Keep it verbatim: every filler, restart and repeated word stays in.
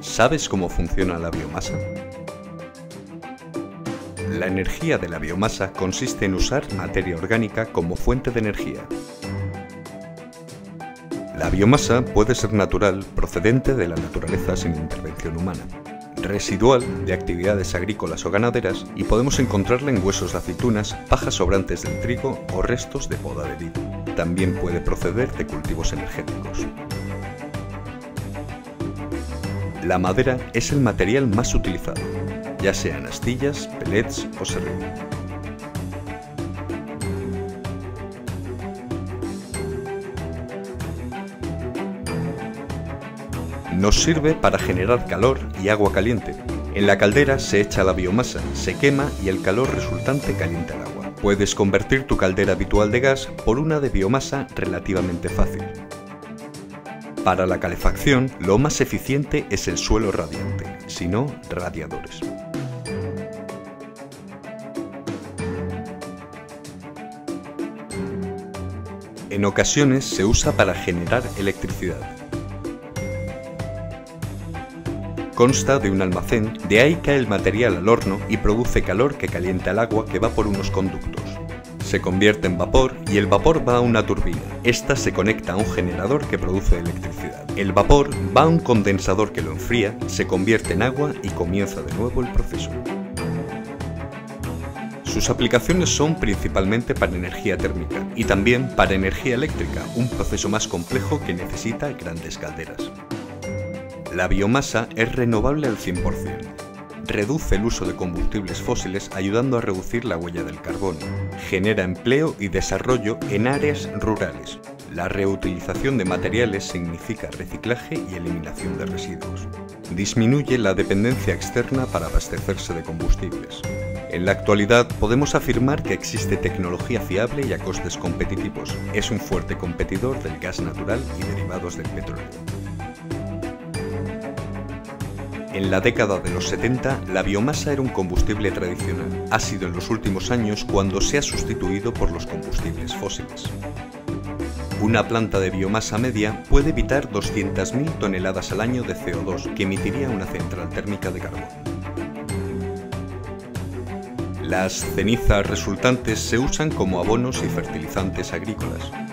¿Sabes cómo funciona la biomasa? La energía de la biomasa consiste en usar materia orgánica como fuente de energía. La biomasa puede ser natural, procedente de la naturaleza sin intervención humana, residual de actividades agrícolas o ganaderas, y podemos encontrarla en huesos de aceitunas, pajas sobrantes del trigo o restos de poda de vid. También puede proceder de cultivos energéticos. La madera es el material más utilizado, ya sean astillas, pellets o serrín. Nos sirve para generar calor y agua caliente. En la caldera se echa la biomasa, se quema y el calor resultante calienta el agua. Puedes convertir tu caldera habitual de gas por una de biomasa relativamente fácil. Para la calefacción, lo más eficiente es el suelo radiante, si no, radiadores. En ocasiones se usa para generar electricidad. Consta de un almacén, de ahí cae el material al horno y produce calor que calienta el agua que va por unos conductos. Se convierte en vapor y el vapor va a una turbina. Esta se conecta a un generador que produce electricidad. El vapor va a un condensador que lo enfría, se convierte en agua y comienza de nuevo el proceso. Sus aplicaciones son principalmente para energía térmica y también para energía eléctrica, un proceso más complejo que necesita grandes calderas. La biomasa es renovable al cien por cien. Reduce el uso de combustibles fósiles ayudando a reducir la huella del carbono. Genera empleo y desarrollo en áreas rurales. La reutilización de materiales significa reciclaje y eliminación de residuos. Disminuye la dependencia externa para abastecerse de combustibles. En la actualidad podemos afirmar que existe tecnología fiable y a costes competitivos. Es un fuerte competidor del gas natural y derivados del petróleo. En la década de los setenta, la biomasa era un combustible tradicional. Ha sido en los últimos años cuando se ha sustituido por los combustibles fósiles. Una planta de biomasa media puede evitar doscientas mil toneladas al año de C O dos que emitiría una central térmica de carbón. Las cenizas resultantes se usan como abonos y fertilizantes agrícolas.